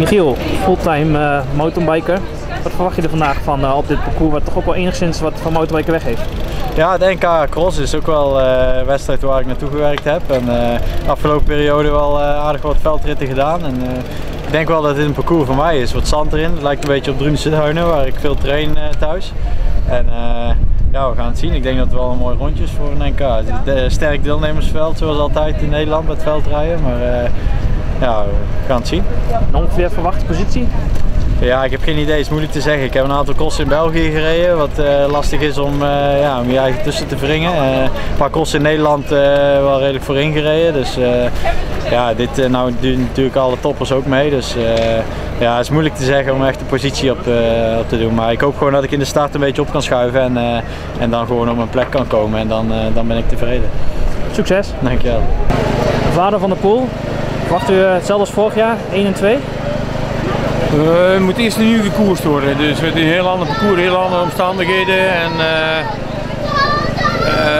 Michiel, fulltime mountainbiker. Wat verwacht je er vandaag van op dit parcours, wat toch ook wel enigszins wat van mountainbiken weggeeft? Ja, de NK Cross is ook wel een wedstrijd waar ik naartoe gewerkt heb. En de afgelopen periode wel aardig wat veldritten gedaan. En, ik denk wel dat dit een parcours voor mij is. Wat zand erin, het lijkt een beetje op Drunse Duinen waar ik veel train thuis. En ja, we gaan het zien. Ik denk dat het wel een mooi rondje is voor een NK. Sterk deelnemersveld zoals altijd in Nederland met veldrijden. Maar ja, we gaan het zien. En ongeveer verwachte positie? Ja, ik heb geen idee. Het is moeilijk te zeggen. Ik heb een aantal crossen in België gereden, wat lastig is om, ja, om je eigen tussen te wringen. Een paar crossen in Nederland wel redelijk voorin gereden. Dus ja, dit nou doen natuurlijk alle toppers ook mee. Dus ja, het is moeilijk te zeggen om echt de positie op te doen. Maar ik hoop gewoon dat ik in de start een beetje op kan schuiven en dan gewoon op mijn plek kan komen. En dan ben ik tevreden. Succes! Dankjewel. Vader van der Poel, verwacht u hetzelfde als vorig jaar, 1 en 2? Het moet eerst een nieuw gekoerst worden, dus het is een heel ander parcours, heel andere omstandigheden. En,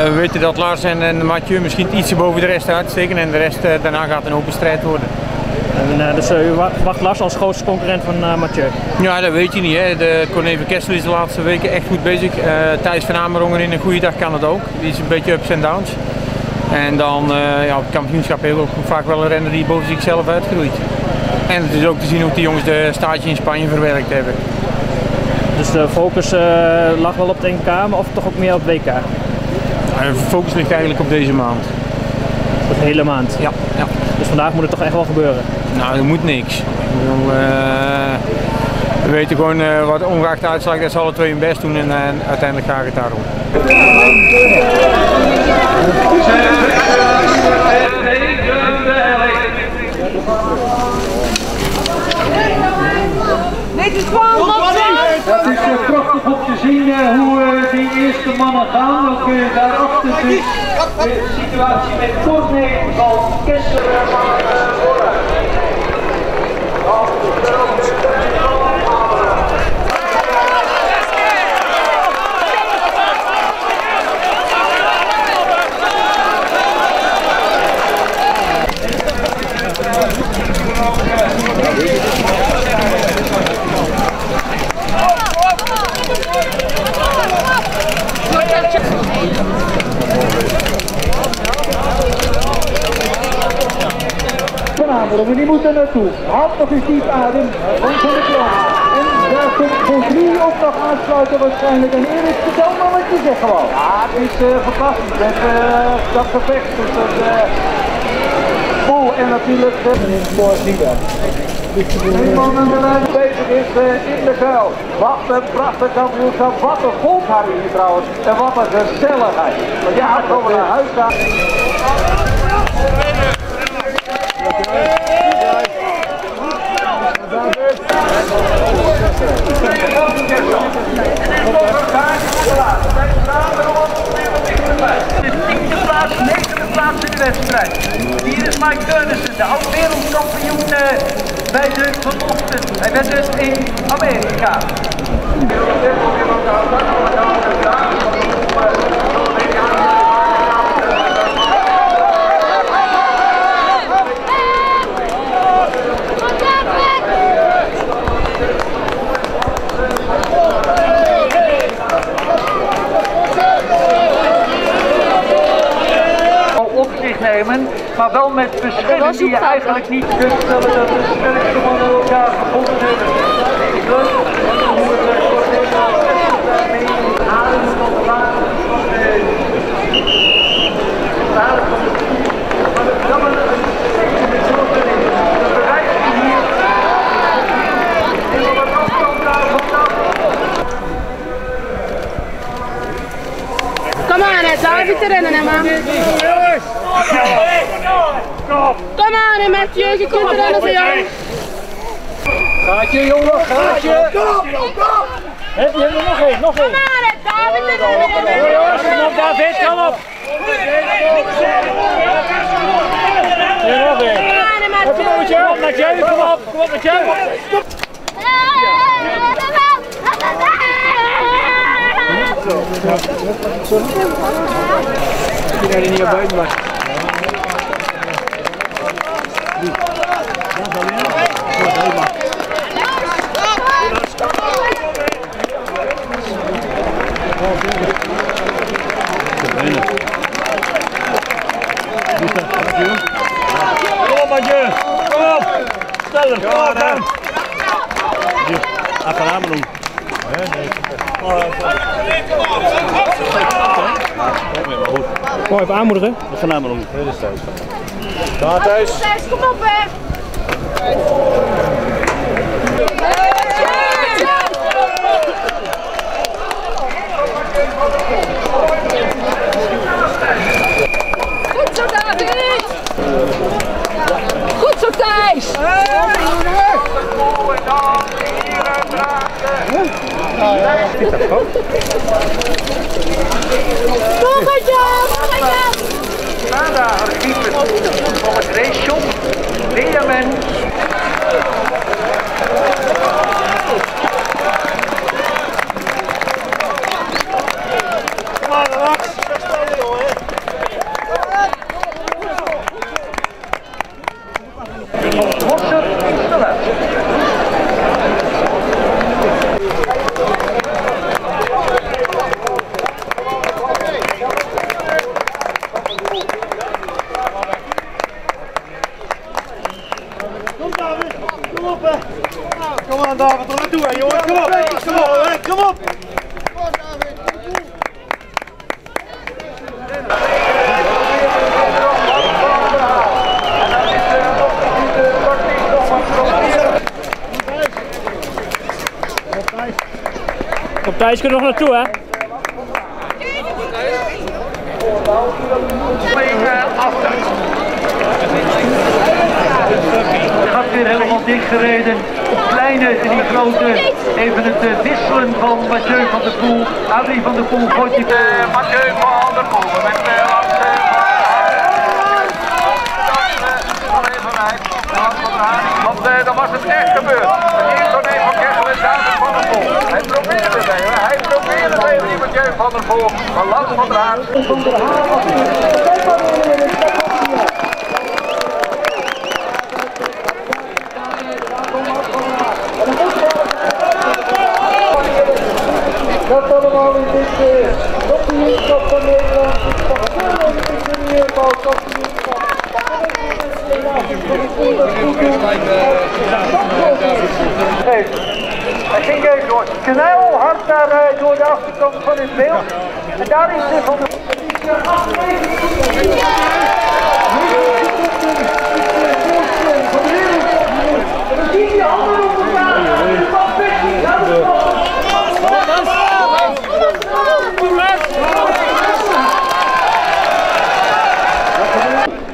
we weten dat Lars en Mathieu misschien ietsje boven de rest uitsteken en de rest daarna gaat een open strijd worden. En, dus u wacht Lars als grootste concurrent van Mathieu? Ja, dat weet je niet. Hè. De Corné van Kessel is de laatste weken echt goed bezig. Thijs van Amerongen in een goede dag kan het ook. Die is een beetje ups en downs. En dan ja, op het kampioenschap heel vaak wel een renner die boven zichzelf uitgroeit. En het is ook te zien hoe die jongens de stage in Spanje verwerkt hebben. Dus de focus lag wel op de NK, maar of toch ook meer op WK? De focus ligt eigenlijk op deze maand. Op de hele maand? Ja, ja. Dus vandaag moet het toch echt wel gebeuren? Nou, er moet niks. We weten gewoon wat ongeacht de uitslag, dat ze alle twee hun best doen en uiteindelijk gaat het daarom. Dit is gewoon het is prachtig om te zien hoe die eerste mannen gaan. Ook daarachter de situatie met Corné van Kessel. Vanavond, die moeten naartoe. Haal nog eens diep adem. En daar komt voor drie ook nog aansluiten waarschijnlijk. En Erik, vertel maar wat je zegt gewoon. Ja, het is fantastisch. Dat perfect. Dus dat vol en natuurlijk voor Zieber. Iemand aan de lijn bezig is in de kuil. Wat een prachtig kampioenschap. Wat een golf hadden hier trouwens. En wat een gezelligheid. Want ja, we komen naar huis gaan. Hier is Mike Teunissen, de oud-wereldkampioen bij de vanochtend. Hij werd dus in Amerika. Maar wel met verschillen die je eigenlijk niet kunt stellen dat de sterkste mannen elkaar gevonden hebben. Kom aan, het laat je te rennen, hè, man. Kom aan, Mathieu, je kunt er alles in. Gaat je, jongen, gaat je. Kom. Heb je er nog één, nog één. Kom aan, David, David, kom op. Hier nog één. Kom op, Mathieu, kom op, Mathieu. Ik ben er niet op buiten, maar. Vamos lá, vamos lá. Oh, even aanmoedigen. Van Amerongen. Dit is Thijs. Daar Thijs. Thijs, kom op hè. Goed zo David. Goed zo Thijs. Kom maar Jan. Nada, archief van het ratio, Leerman. Kom maar, Lars. Hosser is de laatste. Thijs, kun je nog naartoe, hè? Achter. Het gaat weer helemaal dichtgereden. Kleine en die grote. Even het wisselen van Mathieu van der Poel. Adrie van der Poel gooit die... Mathieu van der Poel. Met Lars van der Haar. Lars van der Haar. Want dan was het echt gebeurd. Hier Corné van Kessel en David van der Poel. Hij probeerde het even. Hij probeerde het even. Hier Mathieu van der Poel. Maar Lars van der Haar. Dat allemaal in dit keer. Tot de nieuwskap van Nederland. Hij ging even door het knel hard naar door de achterkant van het beeld. En daar is de van de...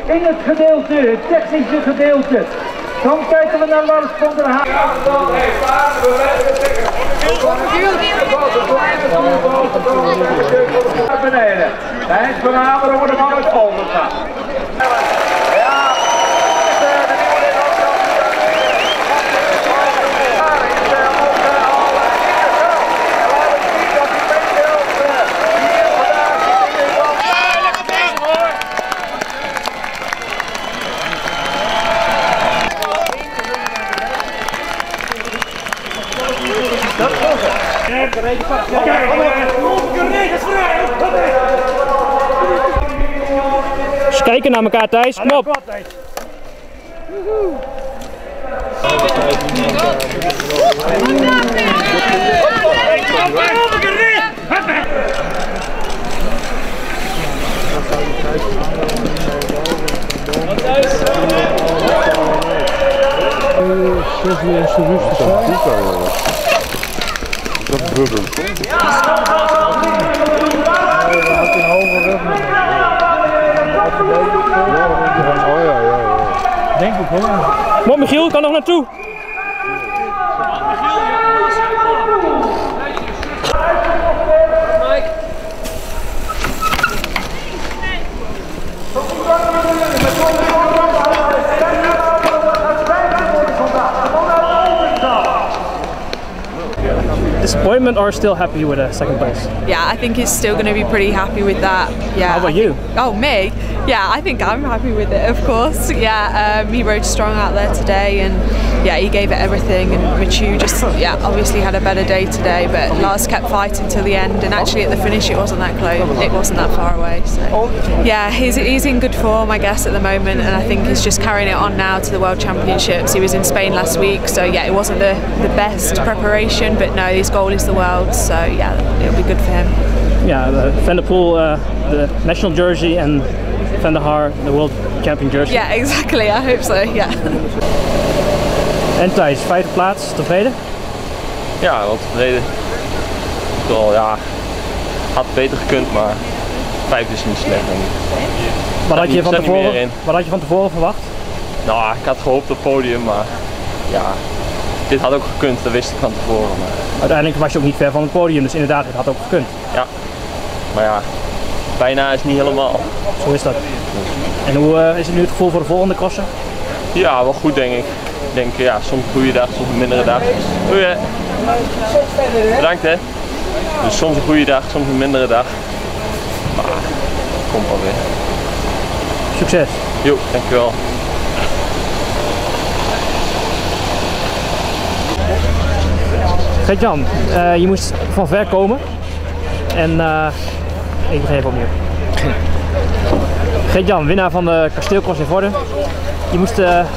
In het gedeelte, het technische gedeelte. Dan kijken we naar Lars van der Haar. Naar beneden. Hij is van Amerongen, de man uit Zolder. Ja, de nieuwe lid ook dan. Daar is onze al in de zaal. En laat het zien dat die mensen hier vandaag in de zaal. Ja, lekker bezig hoor. Dat is goed. Kijk, de regen vast. Kijk, de regen schrijft. Ze kijken naar elkaar, Thijs. Kom op! Denk ik hoor. Maar Michiel, kan nog naartoe. Disappointment or still happy with a second place? Yeah, I think he's still going to be pretty happy with that. Yeah. How about you? Oh, me? Yeah, I think I'm happy with it, of course. Yeah, he rode strong out there today and yeah, he gave it everything, and Mathieu just, yeah, obviously had a better day today, but Lars kept fighting till the end, and actually at the finish it wasn't that close, it wasn't that far away, so yeah, he's in good form I guess at the moment, and I think he's just carrying it on now to the World Championships. He was in Spain last week, so yeah, it wasn't the best preparation, but no, his goal is the world, so yeah, it'll be good for him. Yeah, Van der Poel, the national jersey, and Van der Haar, the world champion jersey. Ja, yeah, exactly. I hope so, ja. Yeah. En Thijs, vijfde plaats, tevreden? Ja, wel tevreden. Wel, ja, had beter gekund, maar vijfde is niet slecht. Wat had je van tevoren verwacht? Nou, ik had gehoopt op het podium, maar ja, dit had ook gekund, dat wist ik van tevoren. Maar... uiteindelijk was je ook niet ver van het podium, dus inderdaad, het had ook gekund. Ja, maar ja. Bijna is niet helemaal. Zo is dat. En hoe is het nu het gevoel voor de volgende crossen? Ja, wel goed denk ik. Ik denk ja, soms goede dag, soms een mindere dag. Doei hè. Bedankt hè. Dus soms een goede dag, soms een mindere dag. Maar dat komt wel weer. Succes. Jo, dankjewel. Geert-Jan, je moest van ver komen. En ik begin even opnieuw. Geert-Jan, winnaar van de kasteelcross in Vorden. Je moest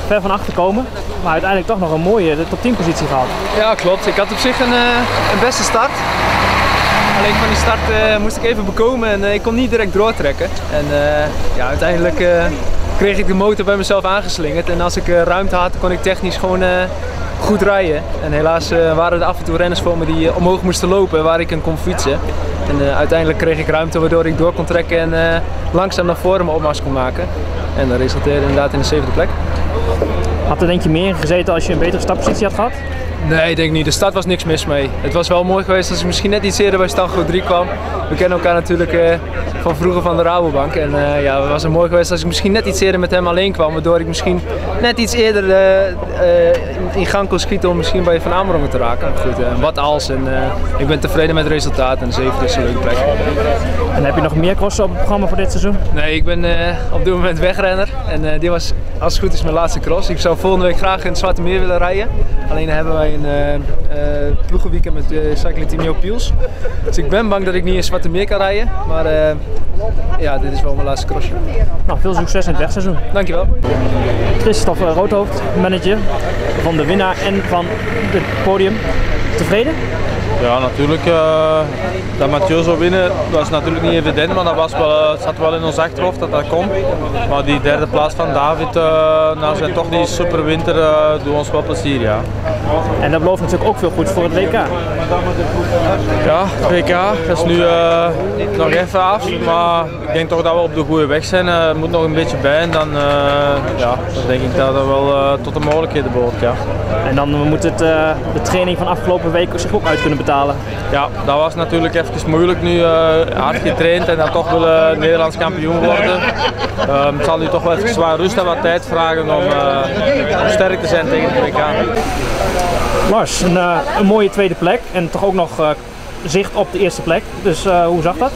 ver van achter komen, maar uiteindelijk toch nog een mooie top 10 positie gehad. Ja, klopt. Ik had op zich een beste start. Alleen van die start moest ik even bekomen en ik kon niet direct doortrekken. En ja, uiteindelijk kreeg ik de motor bij mezelf aangeslingerd. En als ik ruimte had, kon ik technisch gewoon goed rijden. En helaas waren er af en toe renners voor me die omhoog moesten lopen waar ik een kon fietsen. En uiteindelijk kreeg ik ruimte waardoor ik door kon trekken en langzaam naar voren mijn opmars kon maken. En dat resulteerde inderdaad in de zevende plek. Had er denk je meer gezeten als je een betere startpositie had gehad? Nee, ik denk niet. De start was niks mis mee. Het was wel mooi geweest als ik misschien net iets eerder bij Stadroot 3 kwam. We kennen elkaar natuurlijk van vroeger van de Rabobank. En ja, het was mooi geweest als ik misschien net iets eerder met hem alleen kwam. Waardoor ik misschien net iets eerder in gang kon schieten om misschien bij Van Amerongen te raken. Goed, wat als. En ik ben tevreden met het resultaat. En de zevende is een leuke plek. En heb je nog meer crossen op het programma voor dit seizoen? Nee, ik ben op dit moment wegrenner. En dit was als het goed is mijn laatste cross. Ik zou volgende week graag in het Zwarte Meer willen rijden. Alleen hebben wij een ploegenweekend met cycling team Joop Piels. Dus ik ben bang dat ik niet in Zwarte Meer kan rijden. Maar ja, dit is wel mijn laatste crossje. Nou, veel succes in het wegseizoen. Dankjewel. Christophe Roodhoofd, manager van de winnaar en van het podium. Tevreden? Ja, natuurlijk. Dat Mathieu zou winnen, dat is natuurlijk niet evident, maar dat was wel, zat wel in ons achterhoofd dat dat kon. Maar die derde plaats van David, na zijn toch die superwinter, doet ons wel plezier, ja. En dat belooft natuurlijk ook veel goeds voor het WK. Ja, het WK is nu nog even af, maar ik denk toch dat we op de goede weg zijn. Het moet nog een beetje bij en dan, ja, dan denk ik dat dat wel tot de mogelijkheden behoort, ja. En dan moet het, de training van afgelopen week zich ook uit kunnen betalen. Ja, dat was natuurlijk even moeilijk nu, hard getraind en dan toch willen Nederlands kampioen worden. Het zal nu toch wel even zwaar rust en wat tijd vragen om sterk te zijn tegen de WK. Lars, een mooie tweede plek en toch ook nog zicht op de eerste plek. Dus hoe zag dat?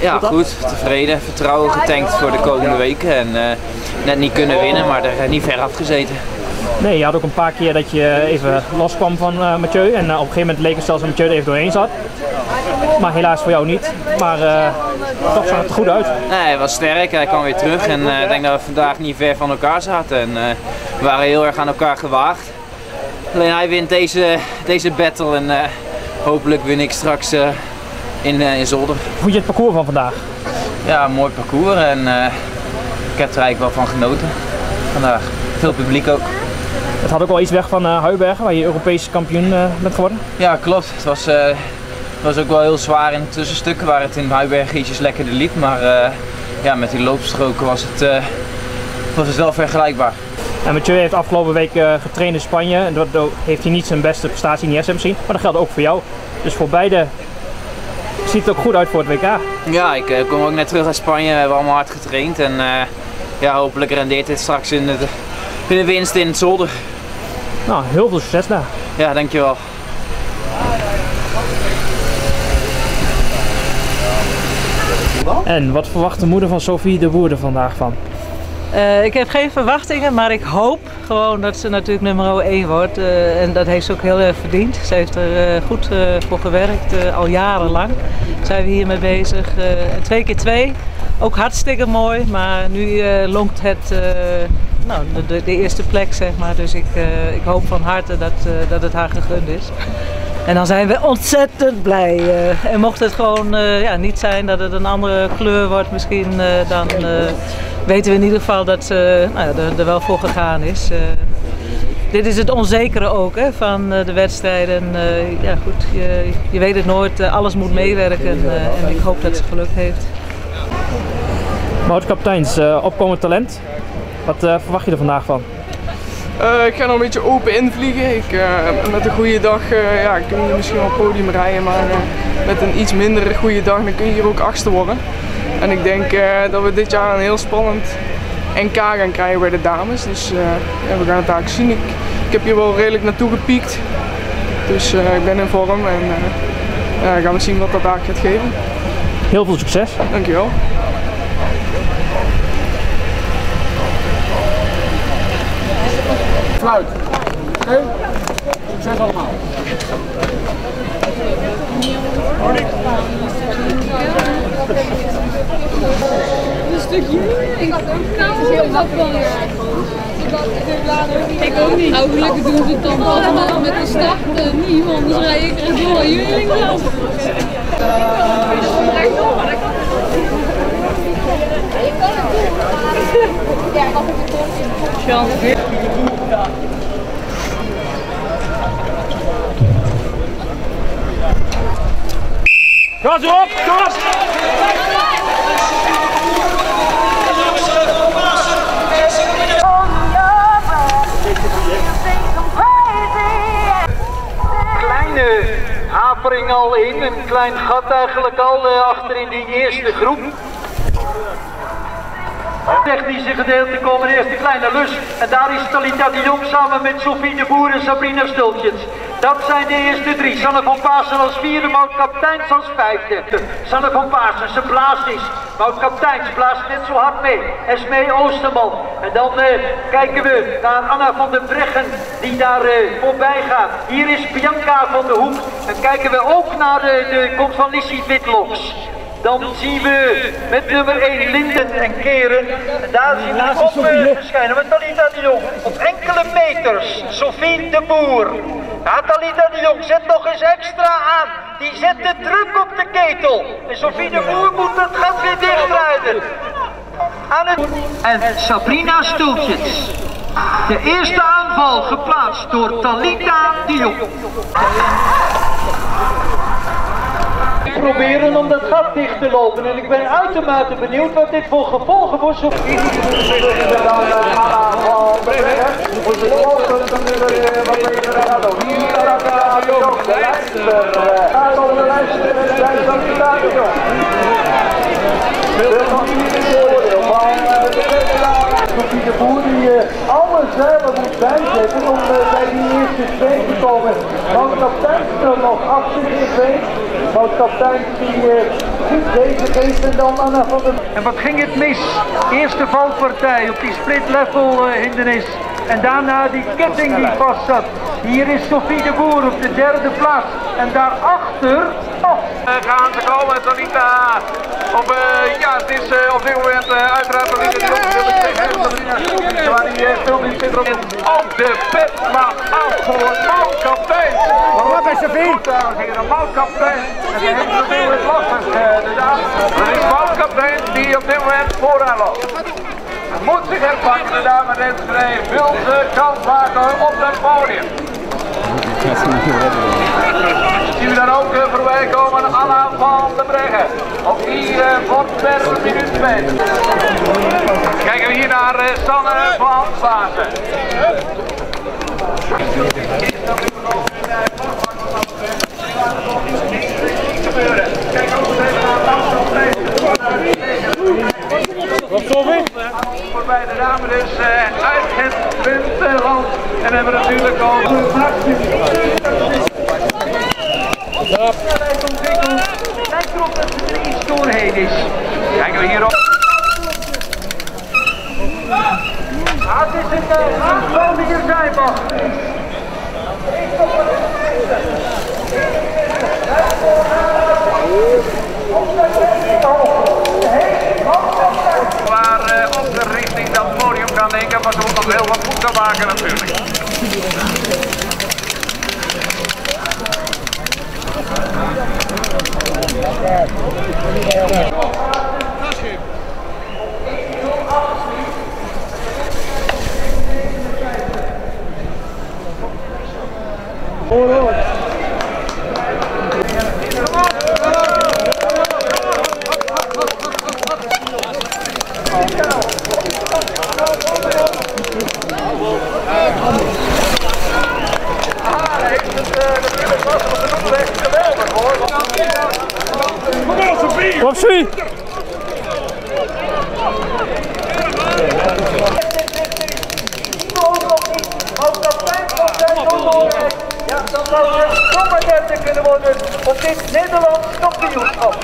Ja, goed. Tevreden, vertrouwen getankt voor de komende weken en net niet kunnen winnen, maar er niet ver afgezeten. Nee, je had ook een paar keer dat je even loskwam van Mathieu en op een gegeven moment leek het zelfs dat Mathieu er even doorheen zat. Maar helaas voor jou niet, maar toch zag het er goed uit. Nee, hij was sterk, hij kwam weer terug en ik denk dat we vandaag niet ver van elkaar zaten en we waren heel erg aan elkaar gewaagd. Alleen hij wint deze battle en hopelijk win ik straks in Zolder. Hoe vond je het parcours van vandaag? Ja, een mooi parcours en ik heb er eigenlijk wel van genoten vandaag. Veel publiek ook. Het had ook wel iets weg van Huijbergen, waar je Europese kampioen bent geworden. Ja, klopt. Het was ook wel heel zwaar in de tussenstukken, waar het in Huijbergen ietsjes lekkerder liep. Maar ja, met die loopstroken was het wel vergelijkbaar. En Mathieu heeft afgelopen week getraind in Spanje en daardoor heeft hij niet zijn beste prestatie in de SM gezien. Maar dat geldt ook voor jou. Dus voor beide ziet het ook goed uit voor het WK. Ja, ik kom ook net terug uit Spanje. We hebben allemaal hard getraind en ja, hopelijk rendeert dit straks in de winst in het Zolder. Nou, heel veel succes daar. Ja, dankjewel. En wat verwacht de moeder van Sophie de Woerden vandaag van? Ik heb geen verwachtingen, maar ik hoop gewoon dat ze natuurlijk nummer 1 wordt. En dat heeft ze ook heel erg verdiend. Ze heeft er goed voor gewerkt, al jarenlang zijn we hiermee bezig. 2x2, ook hartstikke mooi, maar nu lonkt het nou, de eerste plek, zeg maar. Dus ik hoop van harte dat het haar gegund is. En dan zijn we ontzettend blij. En mocht het gewoon niet zijn dat het een andere kleur wordt misschien, dan weten we in ieder geval dat ze er wel voor gegaan is. Dit is het onzekere ook van de wedstrijden. Ja goed, je weet het nooit, alles moet meewerken en ik hoop dat ze geluk heeft. Maud Kaptheijns, opkomend talent. Wat verwacht je er vandaag van? Ik ga nog een beetje open invliegen. Met een goede dag kun je misschien wel op het podium rijden, maar met een iets minder goede dag dan kun je hier ook achtste worden. En ik denk dat we dit jaar een heel spannend NK gaan krijgen bij de dames. Dus we gaan het daar zien. Ik heb hier wel redelijk naartoe gepiekt. Dus ik ben in vorm en gaan we zien wat dat daar gaat geven. Heel veel succes. Dankjewel. Sluit. Oké? Succes allemaal. Een stukje. Ik had ook heel makkelijk. Ik ook niet. Gelukkig doen ze het dan allemaal met de start. Niet, anders rij ik er door. Jullie linksaf. Kijk door, maar dat kan niet. Je kan het doen. Ja, ik had het ook. Chance weer. Gas op, gas! Kleine hapering al in, een klein gat eigenlijk al achter in die eerste groep. Het technische gedeelte komen eerst de kleine lus. En daar is Talita de Jong samen met Sofie de Boer en Sabrina Stultjes. Dat zijn de eerste drie. Sanne van Paasen als vierde, Maud Kaptheijns als vijfde. Sanne van Paasen, ze blaast is. Maud Kaptheijns blaast net zo hard mee. Esmee Oosterman. En dan kijken we naar Anna van den Breggen die daar voorbij gaat. Hier is Bianca van de Hoek. En kijken we ook naar de komst van Lissie Witlox. Dan zien we met nummer 1 Linden en Keren. En daar zien we op verschijnen met Talita de Jong. Op enkele meters, Sophie de Boer. Ja, Talita de Jong zet nog eens extra aan. Die zet de druk op de ketel. En Sophie de Boer moet het gat weer dichtrijden. Aan het... En Sabrina Stultjes. De eerste aanval geplaatst door Talita de Jong. Proberen om dat gat dicht te lopen en ik ben uitermate benieuwd wat dit voor gevolgen wordt. Sophie de Boer die alles zelf moet bijzetten om bij die eerste twee te komen. Maud Kaptheijns nog achter in de twee. Maud Kaptheijns die goed bezig is en dan Anna van den... En wat ging het mis? Eerste valpartij op die split level hindernis. En daarna die ketting die vast zat. Hier is Sophie de Boer op de derde plaats. En daarachter... gaan ze komen en Talita op, het is op dit moment uiteraard Talita de Jong, wil ik zeggen, Talita, waar die film in zit op de pet, maar af voor Maud Kaptheijns. Wat is er weer? Maud Kaptheijns, en die heeft natuurlijk lastig, de dames. Het is Maud Kaptheijns die op dit moment vooraan loopt. Moet zich herpakken, de dame deze twee, wil ze kans maken op dat podium. Zien we dan ook voorbij komen Anna van den Breggen. Ook die wordt per minuut beter. Kijken we hier naar Sanne van Paasen. Kijk ook even naar Lars op deze. Voorbij de dame dus uit het Winterland. En hebben we natuurlijk al... Ja. Het lijkt erop dat het er iets doorheen is. Kijken we hierop. Het is een Groninger zijbak. Ik kom op de meeste. Klaar op de richting dat podium kan denken, maar ze moet nog heel wat goed te maken natuurlijk. Kom op, Sophie! Ja, dat zou je zomaar kunnen worden op dit Nederlands kampioenschap.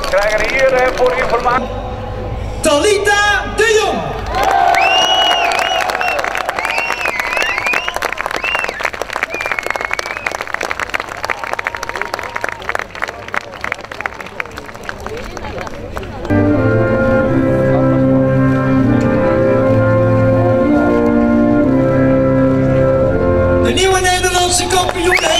We krijgen hier voor informatie. Talita de Jong! De nieuwe Nederlandse kampioen.